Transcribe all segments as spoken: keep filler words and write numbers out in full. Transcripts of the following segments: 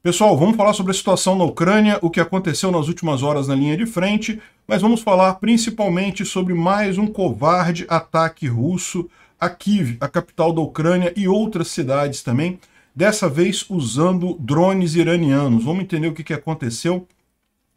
Pessoal, vamos falar sobre a situação na Ucrânia, o que aconteceu nas últimas horas na linha de frente, mas vamos falar principalmente sobre mais um covarde ataque russo a Kiev, a capital da Ucrânia, e outras cidades também, dessa vez usando drones iranianos. Vamos entender o que, que aconteceu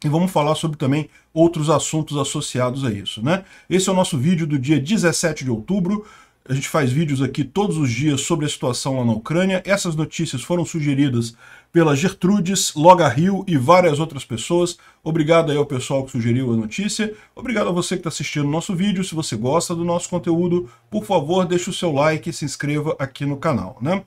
e vamos falar sobre também outros assuntos associados a isso, né? Esse é o nosso vídeo do dia dezessete de outubro. A gente faz vídeos aqui todos os dias sobre a situação lá na Ucrânia. Essas notícias foram sugeridas pela Gertrudes, Loga Rio e várias outras pessoas. Obrigado aí ao pessoal que sugeriu a notícia. Obrigado a você que está assistindo o nosso vídeo. Se você gosta do nosso conteúdo, por favor, deixe o seu like e se inscreva aqui no canal, né?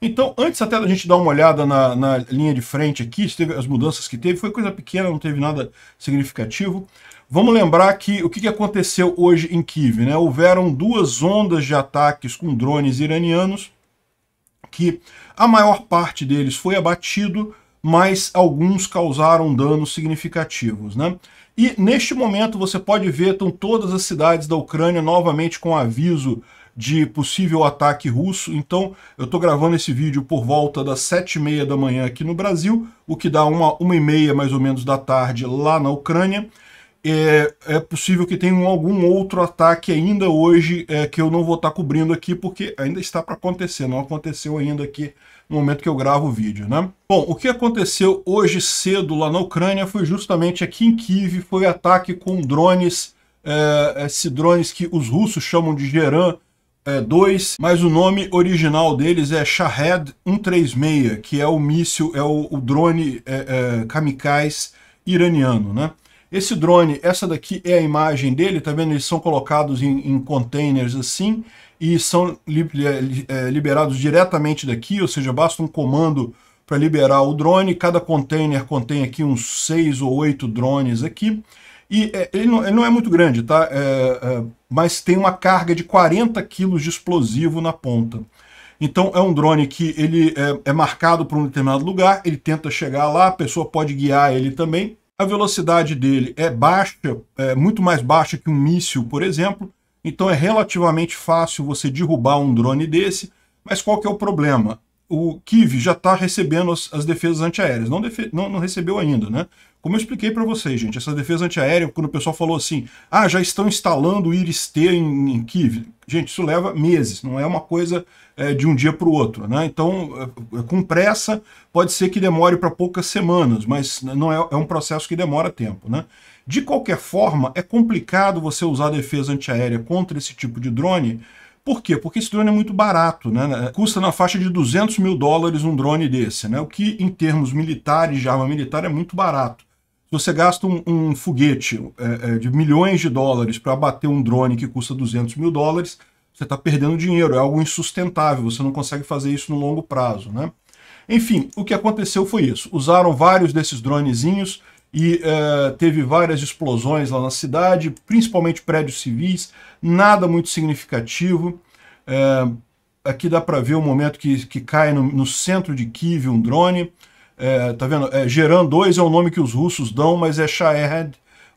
Então, antes até da gente dar uma olhada na, na linha de frente aqui, teve as mudanças que teve, foi coisa pequena, não teve nada significativo. Vamos lembrar que o que aconteceu hoje em Kiev, né? Houveram duas ondas de ataques com drones iranianos, que a maior parte deles foi abatido, mas alguns causaram danos significativos, né? E neste momento você pode ver, estão todas as cidades da Ucrânia novamente com aviso de possível ataque russo. Então eu estou gravando esse vídeo por volta das sete e meia da manhã aqui no Brasil, o que dá uma, uma e meia mais ou menos da tarde lá na Ucrânia. É, é possível que tenha algum outro ataque ainda hoje, é, que eu não vou estar tá cobrindo aqui, porque ainda está para acontecer, não aconteceu ainda aqui no momento que eu gravo o vídeo, né? Bom, o que aconteceu hoje cedo lá na Ucrânia foi justamente aqui em Kiev, foi ataque com drones, é, esses drones que os russos chamam de Geran dois, mas o nome original deles é Shahed cento e trinta e seis, que é o míssil, é o, o drone é, é, kamikaze iraniano, né? Esse drone, essa daqui é a imagem dele, tá vendo? Eles são colocados em, em containers assim e são li, é, liberados diretamente daqui, ou seja, basta um comando para liberar o drone. Cada container contém aqui uns seis ou oito drones aqui. E ele não, ele não é muito grande, tá? É, é, mas tem uma carga de quarenta quilos de explosivo na ponta. Então é um drone que ele é, é marcado por um determinado lugar, ele tenta chegar lá, a pessoa pode guiar ele também. A velocidade dele é baixa, é muito mais baixa que um míssil, por exemplo. Então é relativamente fácil você derrubar um drone desse. Mas qual que é o problema? O Kiev já está recebendo as, as defesas antiaéreas. Não, defe, não, não recebeu ainda, né? Como eu expliquei para vocês, gente, essa defesa antiaérea, quando o pessoal falou assim, ah, já estão instalando o Iris-T em, em Kiev. Gente, isso leva meses, não é uma coisa é, de um dia para o outro, né? Então, é, com pressa, pode ser que demore para poucas semanas, mas não é, é um processo que demora tempo, né? De qualquer forma, é complicado você usar a defesa antiaérea contra esse tipo de drone. Por quê? Porque esse drone é muito barato, né? Custa na faixa de duzentos mil dólares um drone desse, né? O que, em termos militares, de arma militar, é muito barato. Você gasta um, um foguete é, de milhões de dólares para abater um drone que custa duzentos mil dólares, você está perdendo dinheiro, é algo insustentável, você não consegue fazer isso no longo prazo, né? Enfim, o que aconteceu foi isso. Usaram vários desses dronezinhos e é, teve várias explosões lá na cidade, principalmente prédios civis, nada muito significativo. É, aqui dá para ver o momento que, que cai no, no centro de Kiev um drone. É, tá vendo? É, Geran dois é o nome que os russos dão, mas é Shahed cento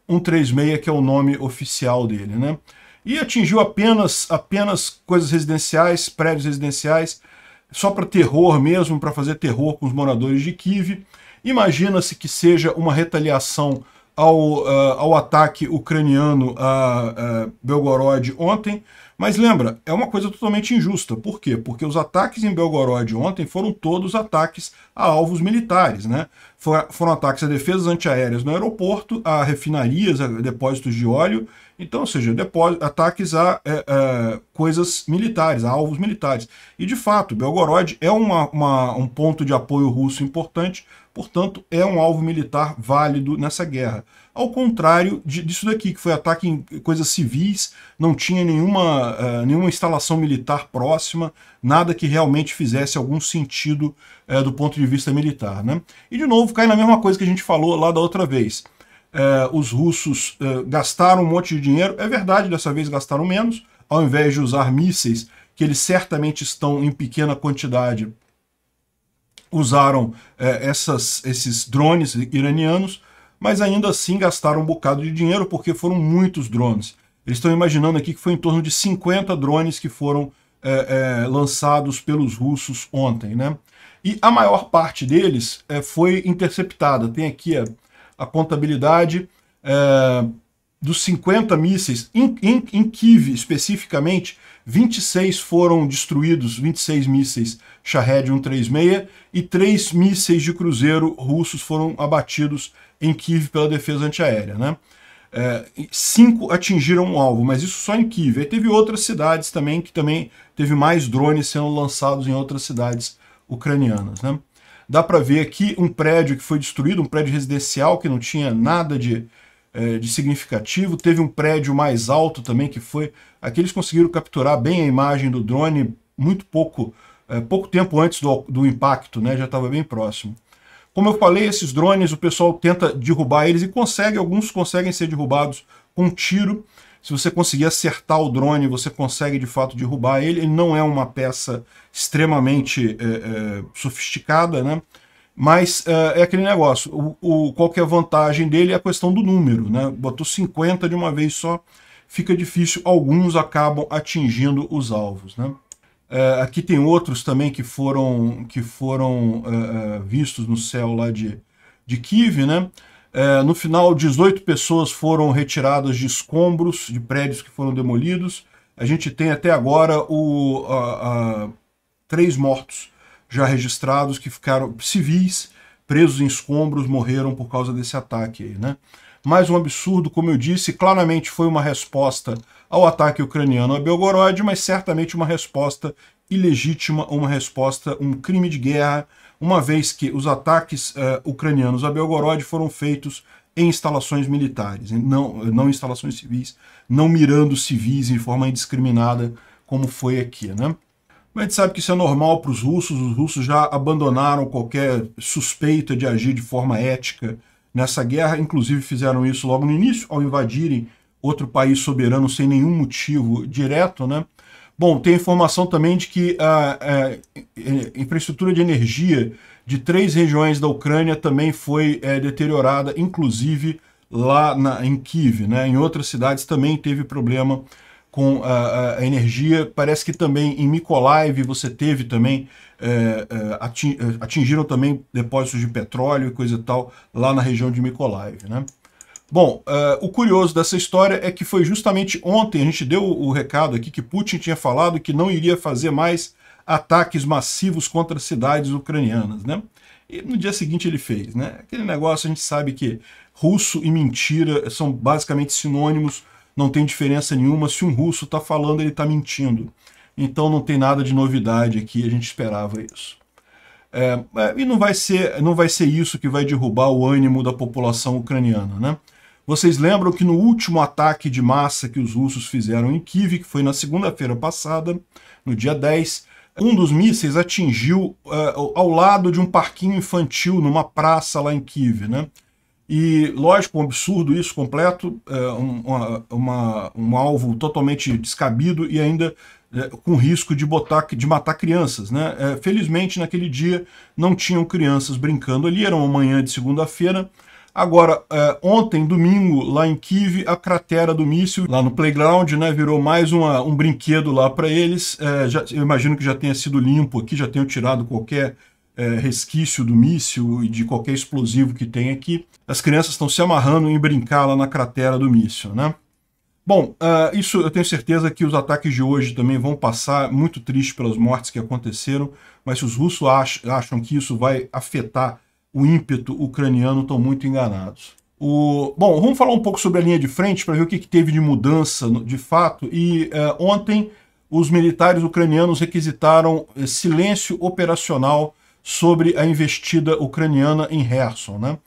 e trinta e seis que é o nome oficial dele, né? E atingiu apenas, apenas coisas residenciais, prédios residenciais, só para terror mesmo, para fazer terror com os moradores de Kiev. Imagina-se que seja uma retaliação ao, uh, ao ataque ucraniano a uh, Belgorod ontem, mas lembra, é uma coisa totalmente injusta. Por quê? Porque os ataques em Belgorod ontem foram todos ataques a alvos militares, né? For, foram ataques a defesas antiaéreas no aeroporto, a refinarias, a depósitos de óleo, então, ou seja, ataques a, a, a coisas militares, a alvos militares. E, de fato, Belgorod é uma, uma, um ponto de apoio russo importante, portanto, é um alvo militar válido nessa guerra. Ao contrário de, disso daqui, que foi ataque em coisas civis, não tinha nenhuma, uh, nenhuma instalação militar próxima, nada que realmente fizesse algum sentido uh, do ponto de vista militar, né? E, de novo, cai na mesma coisa que a gente falou lá da outra vez. Uh, os russos uh, gastaram um monte de dinheiro, é verdade, dessa vez gastaram menos, ao invés de usar mísseis, que eles certamente estão em pequena quantidade, usaram é, essas, esses drones iranianos, mas ainda assim gastaram um bocado de dinheiro porque foram muitos drones. Eles estão imaginando aqui que foi em torno de cinquenta drones que foram é, é, lançados pelos russos ontem, né? e a maior parte deles é, foi interceptada. Tem aqui a, a contabilidade é, dos cinquenta mísseis, em, em, em Kiev especificamente, vinte e seis foram destruídos, vinte e seis mísseis Shahed cento e trinta e seis, e três mísseis de cruzeiro russos foram abatidos em Kiev pela defesa antiaérea, né? É, cinco atingiram um alvo, mas isso só em Kiev. Aí teve outras cidades também, que também teve mais drones sendo lançados em outras cidades ucranianas, né? Dá para ver aqui um prédio que foi destruído, um prédio residencial que não tinha nada de, é, de significativo. Teve um prédio mais alto também que foi... Aqui eles conseguiram capturar bem a imagem do drone muito pouco, é, pouco tempo antes do, do impacto, né? Já estava bem próximo. Como eu falei, esses drones, o pessoal tenta derrubar eles e consegue, alguns conseguem ser derrubados com um tiro. Se você conseguir acertar o drone, você consegue de fato derrubar ele. Ele não é uma peça extremamente é, é, sofisticada, né? Mas é, é aquele negócio, o, o, qual que é a vantagem dele é a questão do número, né? Botou cinquenta de uma vez só, fica difícil, alguns acabam atingindo os alvos, né? Uh, aqui tem outros também que foram, que foram uh, uh, vistos no céu lá de, de Kiev, né? Uh, no final, dezoito pessoas foram retiradas de escombros, de prédios que foram demolidos. A gente tem até agora o, uh, uh, três mortos já registrados que ficaram civis, presos em escombros, morreram por causa desse ataque aí, né? Mais um absurdo, como eu disse, claramente foi uma resposta ao ataque ucraniano a Belgorod, mas certamente uma resposta ilegítima, uma resposta, um crime de guerra, uma vez que os ataques uh, ucranianos a Belgorod foram feitos em instalações militares, não, não instalações civis, não mirando civis em forma indiscriminada, como foi aqui, né? Mas a gente sabe que isso é normal para os russos, os russos já abandonaram qualquer suspeita de agir de forma ética nessa guerra, inclusive fizeram isso logo no início, ao invadirem outro país soberano sem nenhum motivo direto, né? Bom, tem informação também de que a, a infraestrutura de energia de três regiões da Ucrânia também foi é, deteriorada, inclusive lá na, em Kiev, né? Em outras cidades também teve problema com a, a energia, parece que também em Mykolaiv você teve também, é, é, atingiram também depósitos de petróleo e coisa e tal, lá na região de Mykolaiv, né? Bom, uh, o curioso dessa história é que foi justamente ontem, a gente deu o recado aqui que Putin tinha falado que não iria fazer mais ataques massivos contra cidades ucranianas, né? E no dia seguinte ele fez, né? Aquele negócio, a gente sabe que russo e mentira são basicamente sinônimos, não tem diferença nenhuma, se um russo está falando, ele está mentindo. Então não tem nada de novidade aqui, a gente esperava isso. É, e não vai, ser, não vai ser isso que vai derrubar o ânimo da população ucraniana, né? Vocês lembram que no último ataque de massa que os russos fizeram em Kiev, que foi na segunda-feira passada, no dia dez, um dos mísseis atingiu uh, ao lado de um parquinho infantil, numa praça lá em Kiev, né? E, lógico, um absurdo isso completo, uma, uma, um alvo totalmente descabido e ainda com risco de, botar, de matar crianças, né? Felizmente, naquele dia, não tinham crianças brincando ali, era uma manhã de segunda-feira. Agora, ontem, domingo, lá em Kiev, a cratera do míssil, lá no playground, né, virou mais uma, um brinquedo lá para eles. Eu imagino que já tenha sido limpo aqui, já tenham tirado qualquer... É, resquício do míssil e de qualquer explosivo que tem aqui. As crianças estão se amarrando em brincar lá na cratera do míssil, né? Bom, uh, isso eu tenho certeza que os ataques de hoje também vão passar, muito triste pelas mortes que aconteceram, mas se os russos ach acham que isso vai afetar o ímpeto ucraniano, estão muito enganados. O... Bom, vamos falar um pouco sobre a linha de frente para ver o que, que teve de mudança de fato, e uh, ontem os militares ucranianos requisitaram uh, silêncio operacional sobre a investida ucraniana em Kherson, né?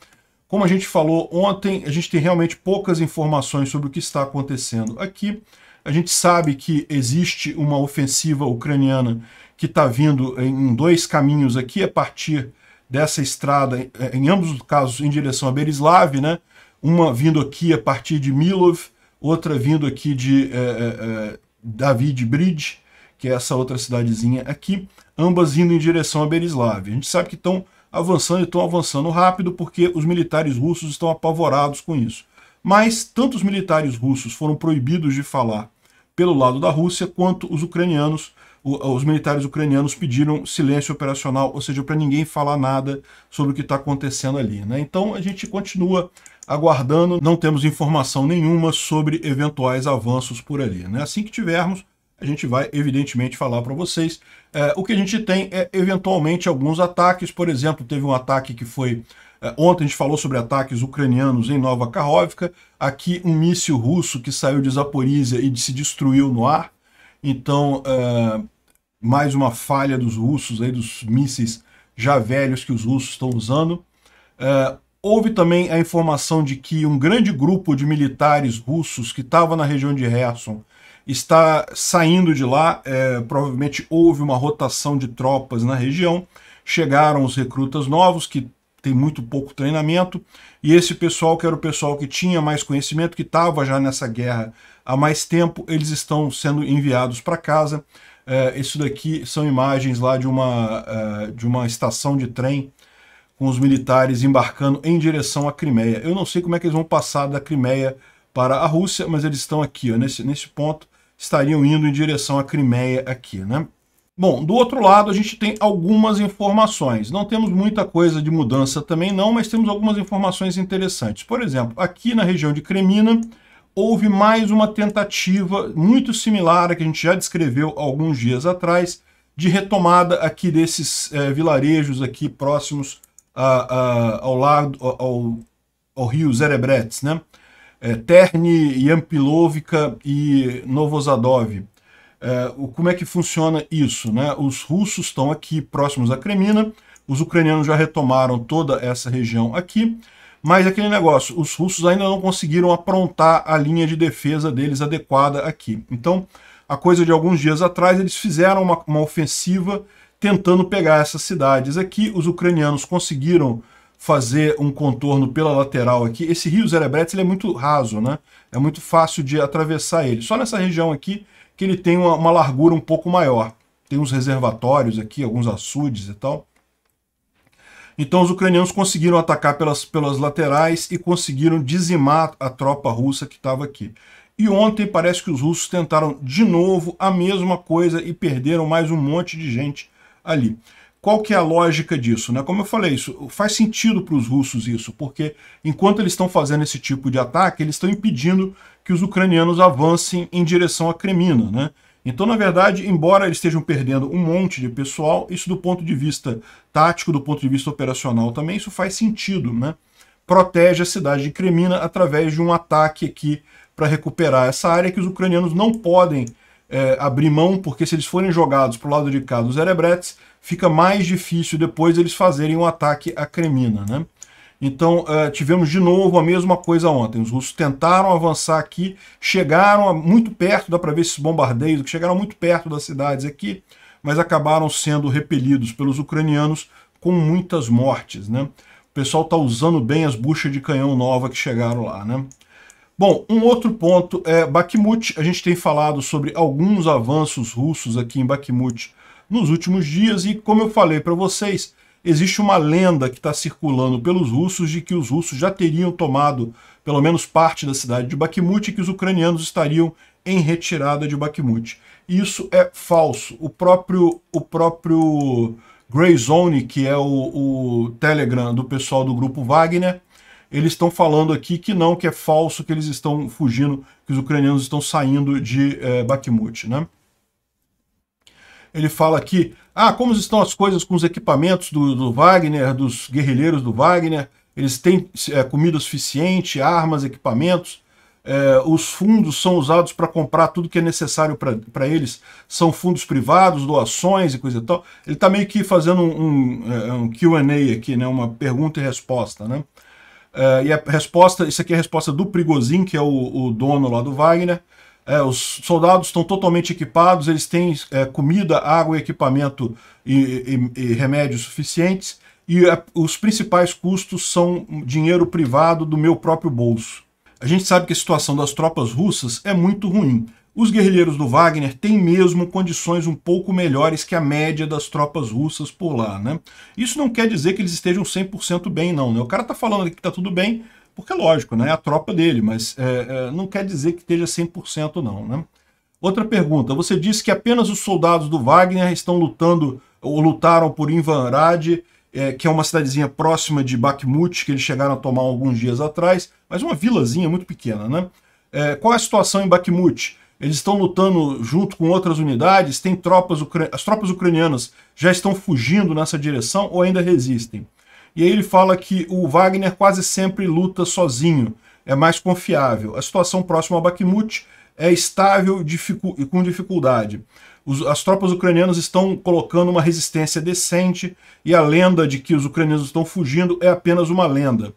Como a gente falou ontem, a gente tem realmente poucas informações sobre o que está acontecendo aqui. A gente sabe que existe uma ofensiva ucraniana que está vindo em dois caminhos aqui, a partir dessa estrada, em ambos os casos, em direção a Berislav, né? Uma vindo aqui a partir de Milov, outra vindo aqui de eh, eh, David Bridge, que é essa outra cidadezinha aqui, ambas indo em direção a Berislav. A gente sabe que estão avançando e estão avançando rápido porque os militares russos estão apavorados com isso. Mas tanto os militares russos foram proibidos de falar pelo lado da Rússia, quanto os ucranianos o, os militares ucranianos pediram silêncio operacional, ou seja, para ninguém falar nada sobre o que está acontecendo ali, né? Então a gente continua aguardando, não temos informação nenhuma sobre eventuais avanços por ali, né? Assim que tivermos, a gente vai, evidentemente, falar para vocês. É, o que a gente tem é, eventualmente, alguns ataques. Por exemplo, teve um ataque que foi... É, ontem a gente falou sobre ataques ucranianos em Nova Kakhovka. Aqui, um míssil russo que saiu de Zaporizhia e se destruiu no ar. Então, é, mais uma falha dos russos, aí, dos mísseis já velhos que os russos estão usando. É, houve também a informação de que um grande grupo de militares russos que estava na região de Kherson está saindo de lá, é, provavelmente houve uma rotação de tropas na região, chegaram os recrutas novos, que tem muito pouco treinamento, e esse pessoal, que era o pessoal que tinha mais conhecimento, que estava já nessa guerra há mais tempo, eles estão sendo enviados para casa. É, isso daqui são imagens lá de uma, uh, de uma estação de trem, com os militares embarcando em direção à Crimeia. Eu não sei como é que eles vão passar da Crimeia para a Rússia, mas eles estão aqui, ó, nesse, nesse ponto, estariam indo em direção à Crimeia aqui, né? Bom, do outro lado a gente tem algumas informações. Não temos muita coisa de mudança também não, mas temos algumas informações interessantes. Por exemplo, aqui na região de Kremina, houve mais uma tentativa muito similar à que a gente já descreveu alguns dias atrás, de retomada aqui desses é, vilarejos aqui próximos a, a, ao, lado, ao, ao rio Zerebrets, né? É, Terni, Yampilovka e Novozadov. É, o, como é que funciona isso, né? Os russos estão aqui próximos à Kremina, os ucranianos já retomaram toda essa região aqui, mas aquele negócio, os russos ainda não conseguiram aprontar a linha de defesa deles adequada aqui. Então, a coisa de alguns dias atrás, eles fizeram uma, uma ofensiva tentando pegar essas cidades aqui, os ucranianos conseguiram fazer um contorno pela lateral aqui. Esse rio Zerebrets ele é muito raso, né? É muito fácil de atravessar ele. Só nessa região aqui que ele tem uma, uma largura um pouco maior. Tem uns reservatórios aqui, alguns açudes e tal. Então os ucranianos conseguiram atacar pelas, pelas laterais e conseguiram dizimar a tropa russa que estava aqui. E ontem parece que os russos tentaram de novo a mesma coisa e perderam mais um monte de gente ali. Qual que é a lógica disso, né? Como eu falei, isso faz sentido para os russos isso, porque enquanto eles estão fazendo esse tipo de ataque, eles estão impedindo que os ucranianos avancem em direção à Kremina, né? Então, na verdade, embora eles estejam perdendo um monte de pessoal, isso do ponto de vista tático, do ponto de vista operacional também, isso faz sentido, né? Protege a cidade de Kremina através de um ataque aqui para recuperar essa área que os ucranianos não podem É, abrir mão, porque se eles forem jogados para o lado de cá dos Zerebrets, fica mais difícil depois eles fazerem um ataque à Kremina, né? Então, é, tivemos de novo a mesma coisa ontem. Os russos tentaram avançar aqui, chegaram a, muito perto, dá para ver esses bombardeios, que chegaram muito perto das cidades aqui, mas acabaram sendo repelidos pelos ucranianos com muitas mortes, né? O pessoal está usando bem as buchas de canhão nova que chegaram lá, né? Bom, um outro ponto é Bakhmut. A gente tem falado sobre alguns avanços russos aqui em Bakhmut nos últimos dias e, como eu falei para vocês, existe uma lenda que está circulando pelos russos de que os russos já teriam tomado pelo menos parte da cidade de Bakhmut e que os ucranianos estariam em retirada de Bakhmut. Isso é falso. O próprio, o próprio Grey Zone, que é o, o Telegram do pessoal do grupo Wagner, eles estão falando aqui que não, que é falso, que eles estão fugindo, que os ucranianos estão saindo de é, Bakhmut, né? Ele fala aqui, ah, como estão as coisas com os equipamentos do, do Wagner, dos guerrilheiros do Wagner, eles têm é, comida suficiente, armas, equipamentos, é, os fundos são usados para comprar tudo que é necessário para eles, são fundos privados, doações e coisa e tal. Ele está meio que fazendo um, um, um Q and A aqui, né? Uma pergunta e resposta, né? Uh, e a resposta, isso aqui é a resposta do Prigozhin, que é o, o dono lá do Wagner. É, os soldados estão totalmente equipados, eles têm é, comida, água, equipamento e, e, e remédios suficientes. E a, os principais custos são dinheiro privado do meu próprio bolso. A gente sabe que a situação das tropas russas é muito ruim. Os guerrilheiros do Wagner têm mesmo condições um pouco melhores que a média das tropas russas por lá, né? Isso não quer dizer que eles estejam cem por cento bem, não, né? O cara tá falando que tá tudo bem, porque é lógico, né? É a tropa dele, mas é, é, não quer dizer que esteja cem por cento não, né? Outra pergunta, você disse que apenas os soldados do Wagner estão lutando, ou lutaram por Invanrad, é, que é uma cidadezinha próxima de Bakhmut, que eles chegaram a tomar alguns dias atrás, mas uma vilazinha muito pequena, né? É, qual é a situação em Bakhmut? Eles estão lutando junto com outras unidades? Tem tropas ucran... As tropas ucranianas já estão fugindo nessa direção ou ainda resistem? E aí ele fala que o Wagner quase sempre luta sozinho, é mais confiável. A situação próxima a Bakhmut é estável e dificu... com dificuldade. Os... As tropas ucranianas estão colocando uma resistência decente e a lenda de que os ucranianos estão fugindo é apenas uma lenda.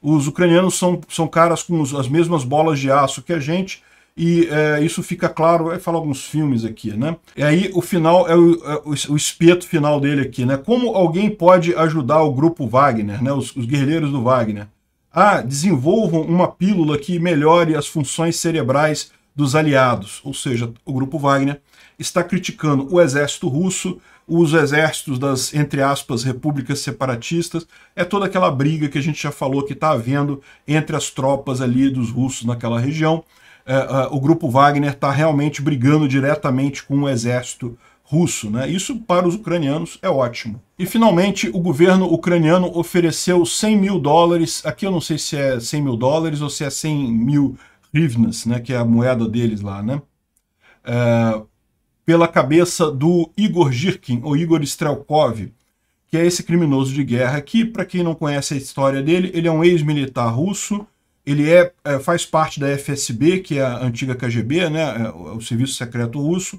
Os ucranianos são, são caras com os... as mesmas bolas de aço que a gente, e é, isso fica claro, vai falar alguns filmes aqui, né? E aí o final, é o, é o espeto final dele aqui, né? Como alguém pode ajudar o grupo Wagner, né? Os, os guerrilheiros do Wagner. Ah, desenvolvam uma pílula que melhore as funções cerebrais dos aliados. Ou seja, o grupo Wagner está criticando o exército russo, os exércitos das, entre aspas, repúblicas separatistas. É toda aquela briga que a gente já falou que está havendo entre as tropas ali dos russos naquela região. É, o grupo Wagner está realmente brigando diretamente com o exército russo, né? Isso para os ucranianos é ótimo. E finalmente o governo ucraniano ofereceu cem mil dólares, aqui eu não sei se é cem mil dólares ou se é cem mil hryvnias, né, que é a moeda deles lá, né? É, pela cabeça do Igor Girkin, ou Igor Strelkov, que é esse criminoso de guerra aqui. Para quem não conhece a história dele, ele é um ex-militar russo. Ele é, faz parte da F S B, que é a antiga K G B, né, o Serviço Secreto Russo,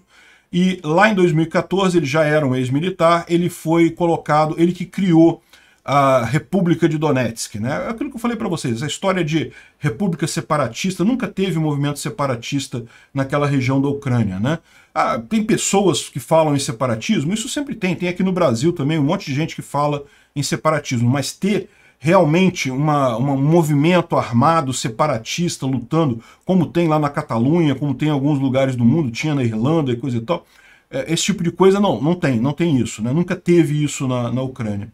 e lá em dois mil e quatorze ele já era um ex-militar, ele foi colocado, ele que criou a República de Donetsk, né, aquilo que eu falei para vocês, a história de república separatista, nunca teve um movimento separatista naquela região da Ucrânia, né. Ah, tem pessoas que falam em separatismo, isso sempre tem, tem aqui no Brasil também um monte de gente que fala em separatismo, mas ter realmente uma, uma, um movimento armado separatista lutando, como tem lá na Catalunha, como tem em alguns lugares do mundo, tinha na Irlanda e coisa e tal, esse tipo de coisa não, não tem, não tem isso, né? Nunca teve isso na, na Ucrânia.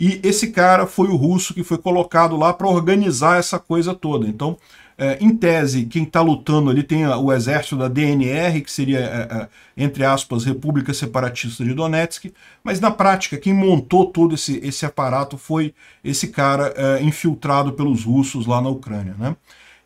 E esse cara foi o russo que foi colocado lá para organizar essa coisa toda. Então, é, em tese, quem está lutando ali tem o exército da D N R, que seria, é, é, entre aspas, República Separatista de Donetsk, mas na prática, quem montou todo esse, esse aparato foi esse cara é, infiltrado pelos russos lá na Ucrânia, né?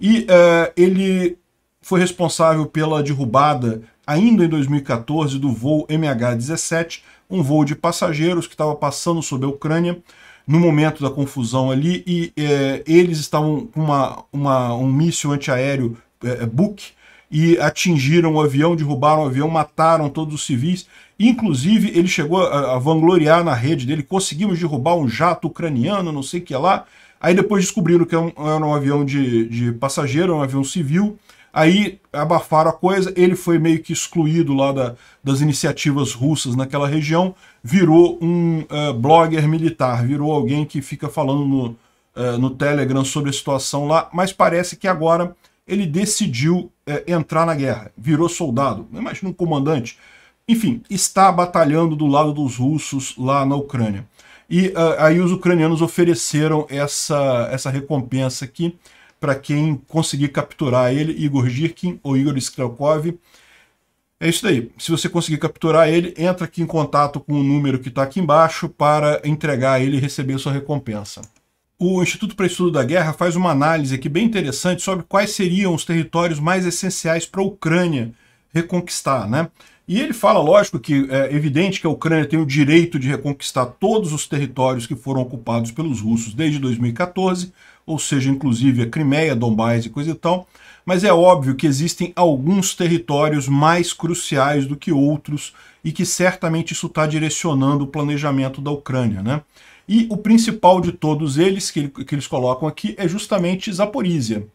E é, ele foi responsável pela derrubada, ainda em dois mil e quatorze, do voo M H dezessete, um voo de passageiros que estava passando sobre a Ucrânia, no momento da confusão ali, e é, eles estavam com uma, uma, um míssil antiaéreo é, Buk, e atingiram o avião, derrubaram o avião, mataram todos os civis, inclusive ele chegou a, a vangloriar na rede dele, conseguimos derrubar um jato ucraniano, não sei o que lá, aí depois descobriram que era um, era um avião de, de passageiro, um avião civil, aí abafaram a coisa, ele foi meio que excluído lá da, das iniciativas russas naquela região, virou um uh, blogger militar, virou alguém que fica falando no, uh, no Telegram sobre a situação lá, mas parece que agora ele decidiu uh, entrar na guerra, virou soldado, imagina um comandante, enfim, está batalhando do lado dos russos lá na Ucrânia. E uh, aí os ucranianos ofereceram essa, essa recompensa aqui, para quem conseguir capturar ele, Igor Girkin ou Igor Strelkov. É isso daí. Se você conseguir capturar ele, entra aqui em contato com o número que está aqui embaixo para entregar ele e receber sua recompensa. O Instituto para Estudo da Guerra faz uma análise aqui bem interessante sobre quais seriam os territórios mais essenciais para a Ucrânia reconquistar, né? E ele fala, lógico, que é evidente que a Ucrânia tem o direito de reconquistar todos os territórios que foram ocupados pelos russos desde dois mil e quatorze, ou seja, inclusive a Crimeia, Donbás e coisa e tal, mas é óbvio que existem alguns territórios mais cruciais do que outros e que certamente isso está direcionando o planejamento da Ucrânia, né? E o principal de todos eles, que, que eles colocam aqui, é justamente Zaporísia.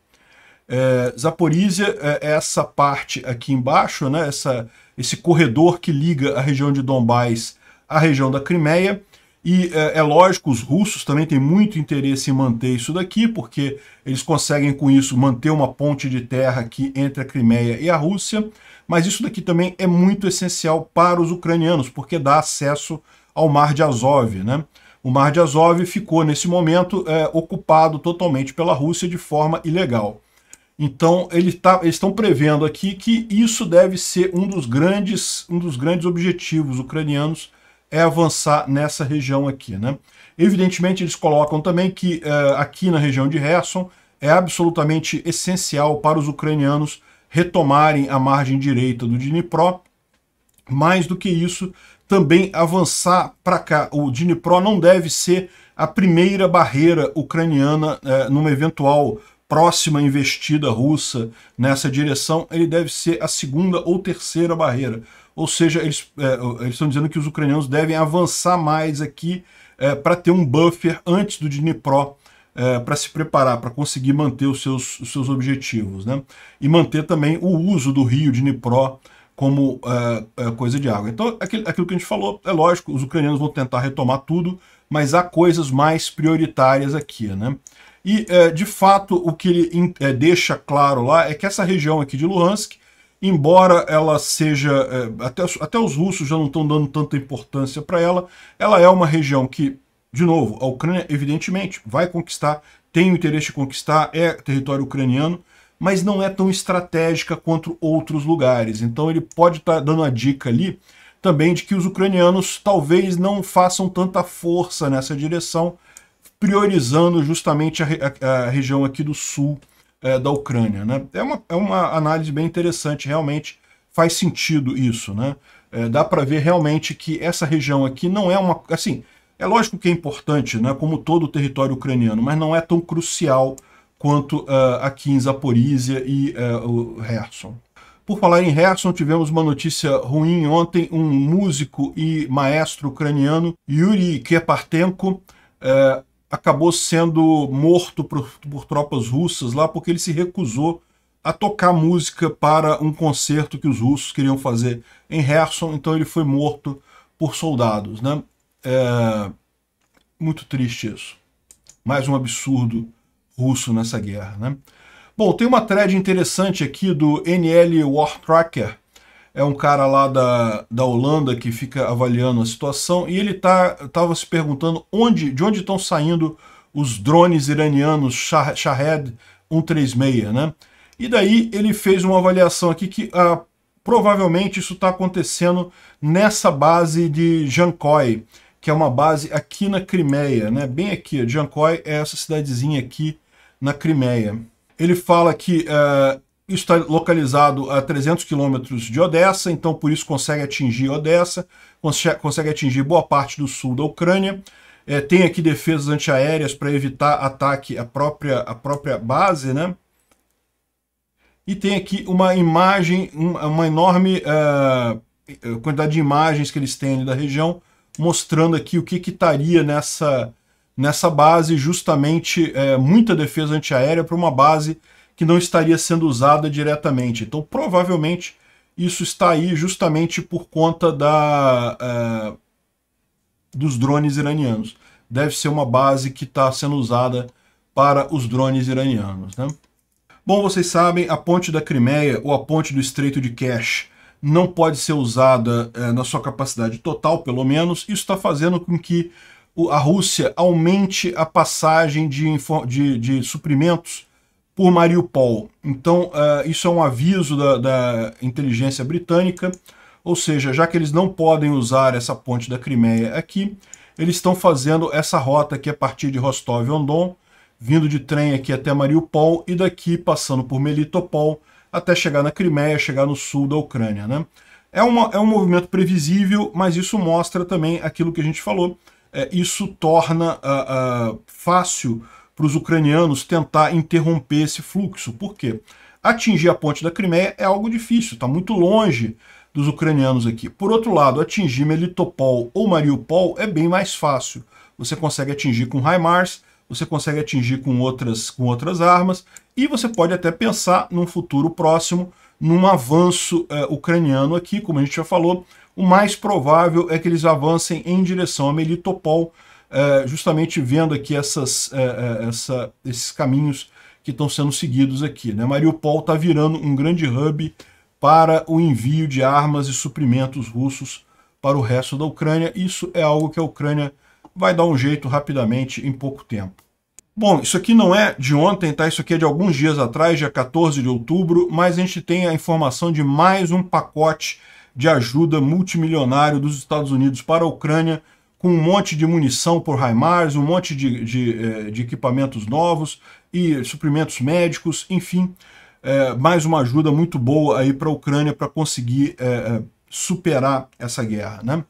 É, Zaporísia é essa parte aqui embaixo, né, essa, esse corredor que liga a região de Donbás à região da Crimeia, e é, é lógico, os russos também têm muito interesse em manter isso daqui, porque eles conseguem com isso manter uma ponte de terra aqui entre a Crimeia e a Rússia, mas isso daqui também é muito essencial para os ucranianos, porque dá acesso ao Mar de Azov, né? O Mar de Azov ficou, nesse momento, é, ocupado totalmente pela Rússia de forma ilegal. Então, ele tá, eles estão prevendo aqui que isso deve ser um dos grandes, um dos grandes objetivos ucranianos, é avançar nessa região aqui, né? Evidentemente, eles colocam também que uh, aqui na região de Kherson é absolutamente essencial para os ucranianos retomarem a margem direita do Dnipro. Mais do que isso, também avançar para cá. O Dnipro não deve ser a primeira barreira ucraniana uh, numa eventual próxima investida russa nessa direção. Ele deve ser a segunda ou terceira barreira. Ou seja, eles, é, eles estão dizendo que os ucranianos devem avançar mais aqui é, para ter um buffer antes do Dnipro, é, para se preparar, para conseguir manter os seus, os seus objetivos, né? E manter também o uso do rio Dnipro como é, é, coisa de água. Então, aquilo, aquilo que a gente falou, é lógico, os ucranianos vão tentar retomar tudo, mas há coisas mais prioritárias aqui, né? E, de fato, o que ele deixa claro lá é que essa região aqui de Luhansk, embora ela seja... Até, até os russos já não estão dando tanta importância para ela, ela é uma região que, de novo, a Ucrânia, evidentemente, vai conquistar, tem o interesse de conquistar, é território ucraniano, mas não é tão estratégica quanto outros lugares. Então ele pode estar dando a dica ali também de que os ucranianos talvez não façam tanta força nessa direção, priorizando justamente a, a, a região aqui do sul é, da Ucrânia, né? É uma, é uma análise bem interessante, realmente faz sentido isso, né? É, dá para ver realmente que essa região aqui não é uma... Assim, é lógico que é importante, né, como todo o território ucraniano, mas não é tão crucial quanto uh, aqui em Zaporísia e uh, o Kherson. Por falar em Kherson, tivemos uma notícia ruim ontem. Um músico e maestro ucraniano, Yuri Kepartenko, uh, acabou sendo morto por, por tropas russas lá porque ele se recusou a tocar música para um concerto que os russos queriam fazer em Kherson. Então ele foi morto por soldados, né? É muito triste isso. Mais um absurdo russo nessa guerra, né? Bom, tem uma thread interessante aqui do N L War Tracker. É um cara lá da, da Holanda que fica avaliando a situação, e ele tá, tava se perguntando onde, de onde estão saindo os drones iranianos Shahed cento e trinta e seis, né? E daí ele fez uma avaliação aqui que ah, provavelmente isso está acontecendo nessa base de Dzhankoi, que é uma base aqui na Crimeia, né? Bem aqui, Dzhankoi é essa cidadezinha aqui na Crimeia. Ele fala que... Ah, isso está localizado a trezentos quilômetros de Odessa, então por isso consegue atingir Odessa, consegue atingir boa parte do sul da Ucrânia. É, tem aqui defesas antiaéreas para evitar ataque à própria, à própria base, né? E tem aqui uma imagem, uma enorme uh, quantidade de imagens que eles têm ali da região, mostrando aqui o que que estaria nessa, nessa base, justamente uh, muita defesa antiaérea para uma base que não estaria sendo usada diretamente. Então, provavelmente, isso está aí justamente por conta da, uh, dos drones iranianos. Deve ser uma base que está sendo usada para os drones iranianos, né? Bom, vocês sabem, a ponte da Crimeia ou a ponte do Estreito de Kerch não pode ser usada uh, na sua capacidade total, pelo menos. Isso está fazendo com que a Rússia aumente a passagem de, de, de suprimentos por Mariupol. Então, uh, isso é um aviso da, da inteligência britânica, ou seja, já que eles não podem usar essa ponte da Crimeia aqui, eles estão fazendo essa rota aqui a partir de Rostov-on-Don, vindo de trem aqui até Mariupol e daqui passando por Melitopol até chegar na Crimeia, chegar no sul da Ucrânia, né? É, uma, é um movimento previsível, mas isso mostra também aquilo que a gente falou. É, isso torna uh, uh, fácil para os ucranianos tentar interromper esse fluxo. Por quê? Atingir a ponte da Crimeia é algo difícil, está muito longe dos ucranianos aqui. Por outro lado, atingir Melitopol ou Mariupol é bem mais fácil. Você consegue atingir com HIMARS, você consegue atingir com outras, com outras armas, e você pode até pensar, num futuro próximo, num avanço eh, ucraniano aqui. Como a gente já falou, o mais provável é que eles avancem em direção a Melitopol, Uh, justamente vendo aqui essas, uh, essa, esses caminhos que estão sendo seguidos aqui, né? Mariupol está virando um grande hub para o envio de armas e suprimentos russos para o resto da Ucrânia. Isso é algo que a Ucrânia vai dar um jeito rapidamente, em pouco tempo. Bom, isso aqui não é de ontem, tá? Isso aqui é de alguns dias atrás, dia quatorze de outubro, mas a gente tem a informação de mais um pacote de ajuda multimilionário dos Estados Unidos para a Ucrânia, com um monte de munição por HIMARS, um monte de, de, de equipamentos novos e suprimentos médicos, enfim, é, mais uma ajuda muito boa aí para a Ucrânia para conseguir é, superar essa guerra, né?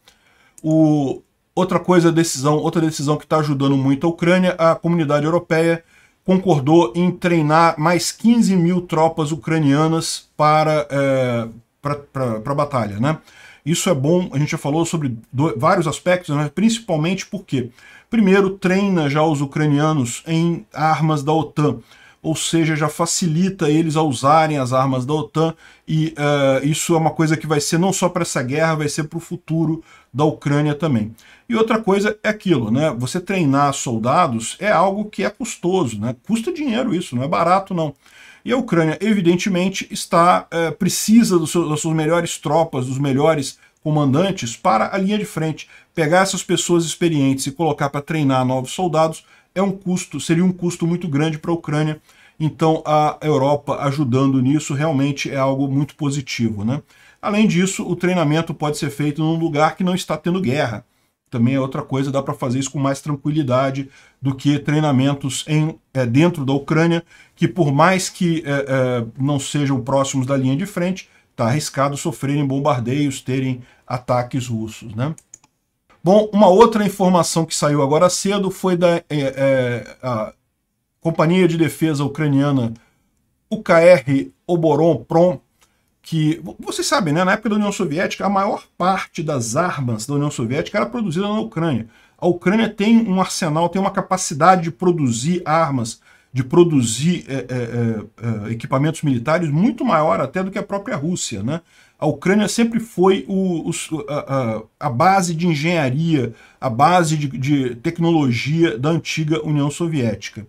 O... Outra coisa, decisão, outra decisão que está ajudando muito a Ucrânia, a comunidade europeia concordou em treinar mais quinze mil tropas ucranianas para, é, para, para, para a batalha, né? Isso é bom, a gente já falou sobre do, vários aspectos, né? Principalmente porque, primeiro, treina já os ucranianos em armas da OTAN, ou seja, já facilita eles a usarem as armas da OTAN, e uh, isso é uma coisa que vai ser não só para essa guerra, vai ser para o futuro da Ucrânia também. E outra coisa é aquilo, né? Você treinar soldados é algo que é custoso, né? Custa dinheiro isso, não é barato não. E a Ucrânia, evidentemente, está uh, precisa dos seus, das suas melhores tropas, dos melhores comandantes para a linha de frente. Pegar essas pessoas experientes e colocar para treinar novos soldados é um custo, seria um custo muito grande para a Ucrânia, então a Europa ajudando nisso realmente é algo muito positivo, né? Além disso, o treinamento pode ser feito num lugar que não está tendo guerra. Também é outra coisa, dá para fazer isso com mais tranquilidade do que treinamentos em, é, dentro da Ucrânia, que por mais que é, é, não sejam próximos da linha de frente, está arriscado sofrerem bombardeios, terem ataques russos, né? Bom, uma outra informação que saiu agora cedo foi da é, é, a Companhia de Defesa Ucraniana U K R Oboron-Prom, que, vocês sabem, né, na época da União Soviética, a maior parte das armas da União Soviética era produzida na Ucrânia. A Ucrânia tem um arsenal, tem uma capacidade de produzir armas, de produzir é, é, é, equipamentos militares muito maior até do que a própria Rússia, né? A Ucrânia sempre foi o, o, a, a base de engenharia, a base de, de tecnologia da antiga União Soviética.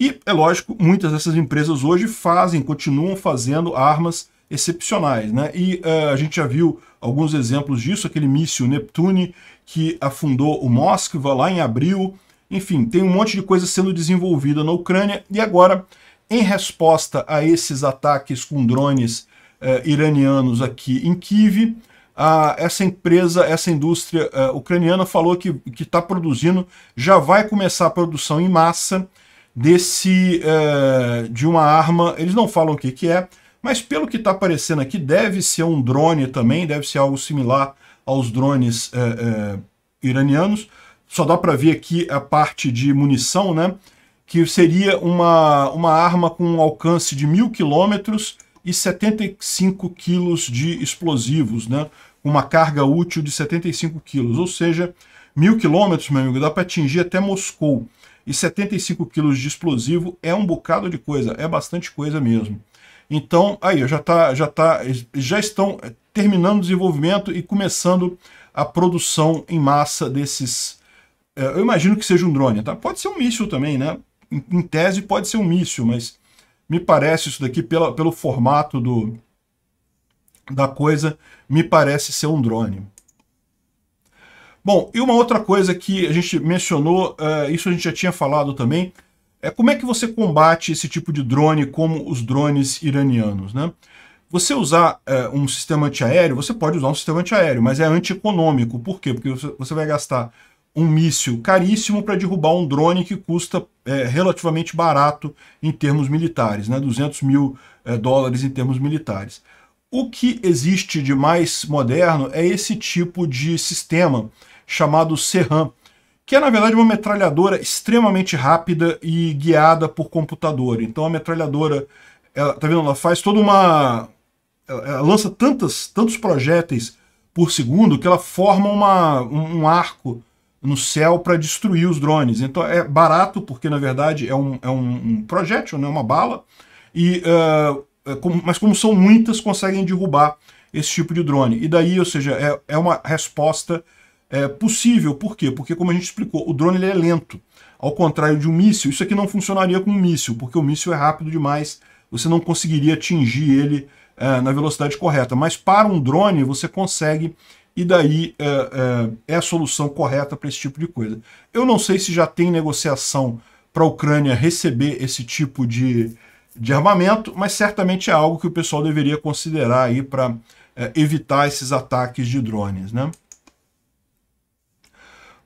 E, é lógico, muitas dessas empresas hoje fazem, continuam fazendo armas excepcionais, né? E uh, a gente já viu alguns exemplos disso, aquele míssil Neptune que afundou o Moskva lá em abril. Enfim, tem um monte de coisa sendo desenvolvida na Ucrânia. E agora, em resposta a esses ataques com drones Uh, iranianos aqui em Kiev, uh, essa empresa, essa indústria uh, ucraniana falou que que está produzindo, já vai começar a produção em massa desse uh, de uma arma, eles não falam o que que é, mas pelo que está aparecendo aqui, deve ser um drone também, deve ser algo similar aos drones uh, uh, iranianos, só dá para ver aqui a parte de munição, né, que seria uma, uma arma com um alcance de mil quilômetros, e setenta e cinco quilos de explosivos, né? Uma carga útil de setenta e cinco quilos, ou seja, mil quilômetros, meu amigo, dá para atingir até Moscou. E setenta e cinco quilos de explosivo é um bocado de coisa, é bastante coisa mesmo. Então, aí, já, tá, já, tá, já estão terminando o desenvolvimento e começando a produção em massa desses... Eu imagino que seja um drone, tá? Pode ser um míssil também, né? Em, em tese pode ser um míssil, mas... me parece isso daqui, pela, pelo formato do, da coisa, me parece ser um drone. Bom, e uma outra coisa que a gente mencionou, uh, isso a gente já tinha falado também, é como é que você combate esse tipo de drone como os drones iranianos, né? Você usar uh, um sistema antiaéreo, você pode usar um sistema antiaéreo, mas é antieconômico. Por quê? Porque você vai gastar um míssil caríssimo para derrubar um drone que custa é, relativamente barato em termos militares, né? duzentos mil é, dólares em termos militares. O que existe de mais moderno é esse tipo de sistema chamado SERAM, que é na verdade uma metralhadora extremamente rápida e guiada por computador. Então a metralhadora, ela, tá vendo, ela faz toda uma... ela, ela lança tantas, tantos projéteis por segundo que ela forma uma, um, um arco no céu para destruir os drones. Então é barato, porque na verdade é um, é um projétil, né? Uma bala, e, uh, é como, mas como são muitas, conseguem derrubar esse tipo de drone. E daí, ou seja, é, é uma resposta é, possível. Por quê? Porque, como a gente explicou, o drone ele é lento. Ao contrário de um míssil, isso aqui não funcionaria com um míssil, porque o míssil é rápido demais, você não conseguiria atingir ele uh, na velocidade correta. Mas para um drone você consegue... E daí é, é, é a solução correta para esse tipo de coisa. Eu não sei se já tem negociação para a Ucrânia receber esse tipo de, de armamento, mas certamente é algo que o pessoal deveria considerar aí para é, evitar esses ataques de drones, né?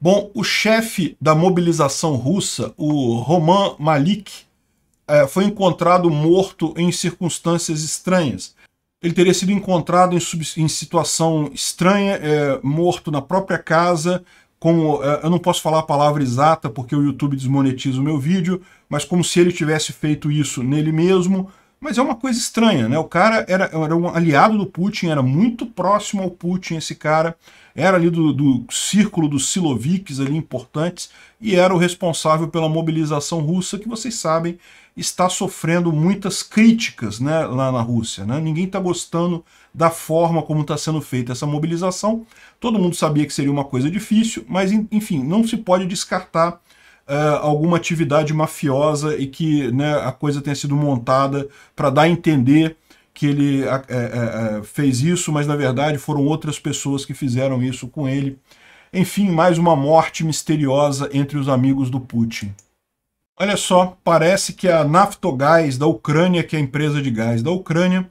Bom, o chefe da mobilização russa, o Roman Malik, é, foi encontrado morto em circunstâncias estranhas. Ele teria sido encontrado em, sub, em situação estranha, é, morto na própria casa, como, é, eu não posso falar a palavra exata porque o YouTube desmonetiza o meu vídeo, mas como se ele tivesse feito isso nele mesmo. Mas é uma coisa estranha, né? O cara era, era um aliado do Putin, era muito próximo ao Putin, esse cara. Era ali do, do círculo dos Siloviks ali importantes e era o responsável pela mobilização russa, que vocês sabem, está sofrendo muitas críticas, né, lá na Rússia, né? Ninguém está gostando da forma como está sendo feita essa mobilização. Todo mundo sabia que seria uma coisa difícil, mas, enfim, não se pode descartar uh, alguma atividade mafiosa e que, né, a coisa tenha sido montada para dar a entender que ele é, é, fez isso, mas na verdade foram outras pessoas que fizeram isso com ele. Enfim, mais uma morte misteriosa entre os amigos do Putin. Olha só, parece que a Naftogaz da Ucrânia, que é a empresa de gás da Ucrânia,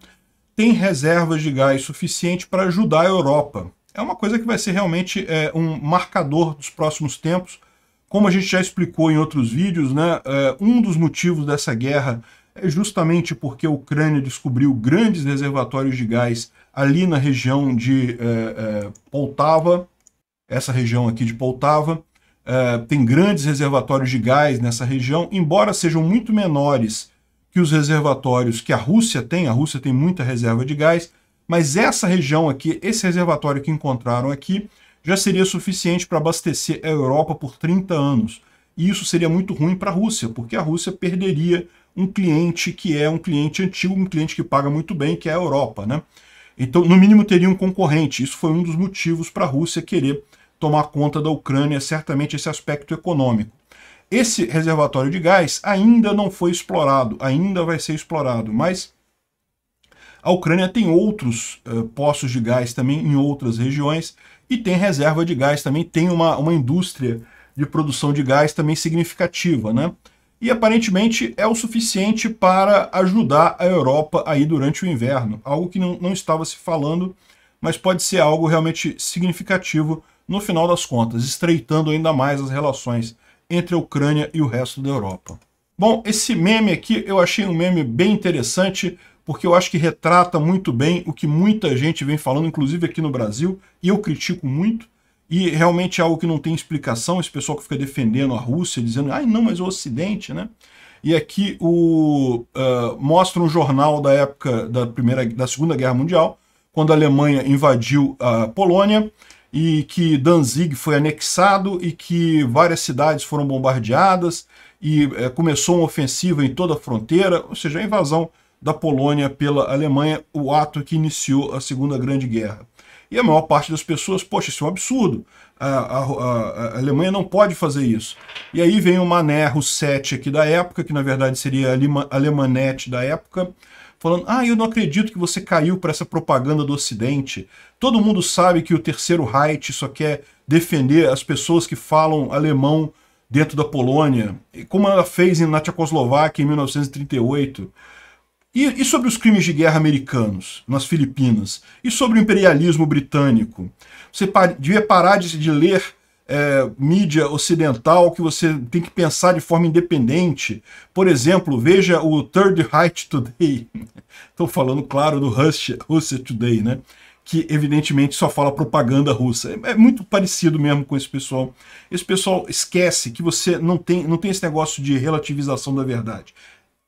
tem reservas de gás suficiente para ajudar a Europa. É uma coisa que vai ser realmente é, um marcador dos próximos tempos. Como a gente já explicou em outros vídeos, né, é, um dos motivos dessa guerra é justamente porque a Ucrânia descobriu grandes reservatórios de gás ali na região de é, é, Poltava. Essa região aqui de Poltava é, tem grandes reservatórios de gás nessa região, embora sejam muito menores que os reservatórios que a Rússia tem. A Rússia tem muita reserva de gás, mas essa região aqui, esse reservatório que encontraram aqui, já seria suficiente para abastecer a Europa por trinta anos. E isso seria muito ruim para a Rússia, porque a Rússia perderia um cliente que é um cliente antigo, um cliente que paga muito bem, que é a Europa, né? Então, no mínimo, teria um concorrente. Isso foi um dos motivos para a Rússia querer tomar conta da Ucrânia, certamente esse aspecto econômico. Esse reservatório de gás ainda não foi explorado, ainda vai ser explorado, mas a Ucrânia tem outros uh, poços de gás também em outras regiões e tem reserva de gás também, tem uma, uma indústria de produção de gás também significativa, né? E aparentemente é o suficiente para ajudar a Europa aí durante o inverno, algo que não, não estava se falando, mas pode ser algo realmente significativo no final das contas, estreitando ainda mais as relações entre a Ucrânia e o resto da Europa. Bom, esse meme aqui eu achei um meme bem interessante, porque eu acho que retrata muito bem o que muita gente vem falando, inclusive aqui no Brasil, e eu critico muito. E realmente é algo que não tem explicação, esse pessoal que fica defendendo a Rússia, dizendo, ai não, mas o Ocidente, né? E aqui o, uh, mostra um jornal da época da, primeira, da Segunda Guerra Mundial, quando a Alemanha invadiu a Polônia, e que Danzig foi anexado, e que várias cidades foram bombardeadas, e uh, começou uma ofensiva em toda a fronteira, ou seja, a invasão da Polônia pela Alemanha, o ato que iniciou a Segunda Grande Guerra. E a maior parte das pessoas, poxa, isso é um absurdo, a, a, a Alemanha não pode fazer isso. E aí vem o Mané Russete aqui da época, que na verdade seria a Alemanete da época, falando, ah, eu não acredito que você caiu para essa propaganda do Ocidente. Todo mundo sabe que o Terceiro Reich só quer defender as pessoas que falam alemão dentro da Polônia, como ela fez na Tchecoslováquia em mil novecentos e trinta e oito. E, e sobre os crimes de guerra americanos, nas Filipinas? E sobre o imperialismo britânico? Você par, devia parar de, de ler é, mídia ocidental, que você tem que pensar de forma independente. Por exemplo, veja o Third Reich Today. Estou falando, claro, do Russia, Russia Today, né? Que evidentemente só fala propaganda russa. É muito parecido mesmo com esse pessoal. Esse pessoal esquece que você não tem, não tem esse negócio de relativização da verdade.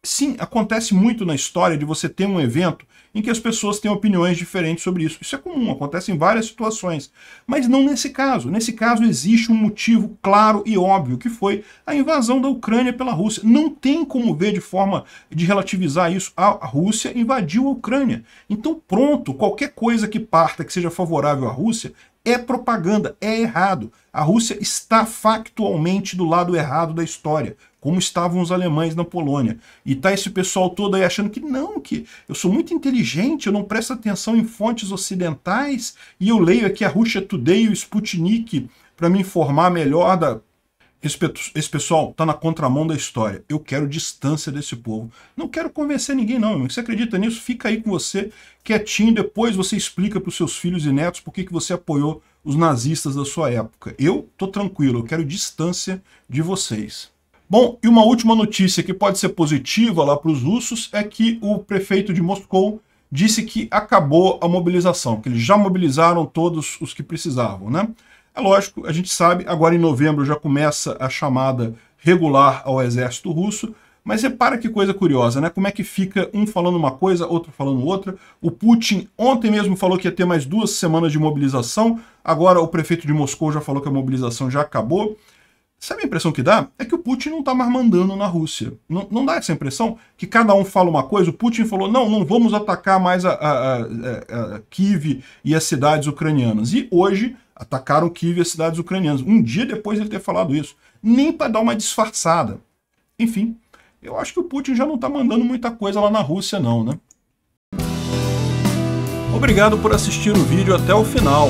Sim, acontece muito na história de você ter um evento em que as pessoas têm opiniões diferentes sobre isso. Isso é comum, acontece em várias situações. Mas não nesse caso. Nesse caso existe um motivo claro e óbvio, que foi a invasão da Ucrânia pela Rússia. Não tem como ver de forma de relativizar isso. A Rússia invadiu a Ucrânia. Então pronto, qualquer coisa que parta, que seja favorável à Rússia, é propaganda, é errado. A Rússia está factualmente do lado errado da história, como estavam os alemães na Polônia. E tá esse pessoal todo aí achando que não, que eu sou muito inteligente, eu não presto atenção em fontes ocidentais, e eu leio aqui a Russia Today e o Sputnik para me informar melhor da, Esse, esse pessoal tá na contramão da história. Eu quero distância desse povo. Não quero convencer ninguém, não, meu amigo. Você acredita nisso? Fica aí com você, quietinho. Depois você explica para os seus filhos e netos por que que você apoiou os nazistas da sua época. Eu tô tranquilo. Eu quero distância de vocês. Bom, e uma última notícia que pode ser positiva lá para os russos é que o prefeito de Moscou disse que acabou a mobilização, que eles já mobilizaram todos os que precisavam, né? É lógico, a gente sabe, agora em novembro já começa a chamada regular ao exército russo, mas repara que coisa curiosa, né? Como é que fica um falando uma coisa, outro falando outra. O Putin ontem mesmo falou que ia ter mais duas semanas de mobilização, agora o prefeito de Moscou já falou que a mobilização já acabou. Sabe a impressão que dá? É que o Putin não está mais mandando na Rússia. Não, não dá essa impressão que cada um fala uma coisa? O Putin falou, não, não vamos atacar mais a, a, a, a Kiev e as cidades ucranianas. E hoje atacaram Kiev e as cidades ucranianas. Um dia depois de ele ter falado isso. Nem para dar uma disfarçada. Enfim, eu acho que o Putin já não está mandando muita coisa lá na Rússia não, né? Obrigado por assistir o vídeo até o final.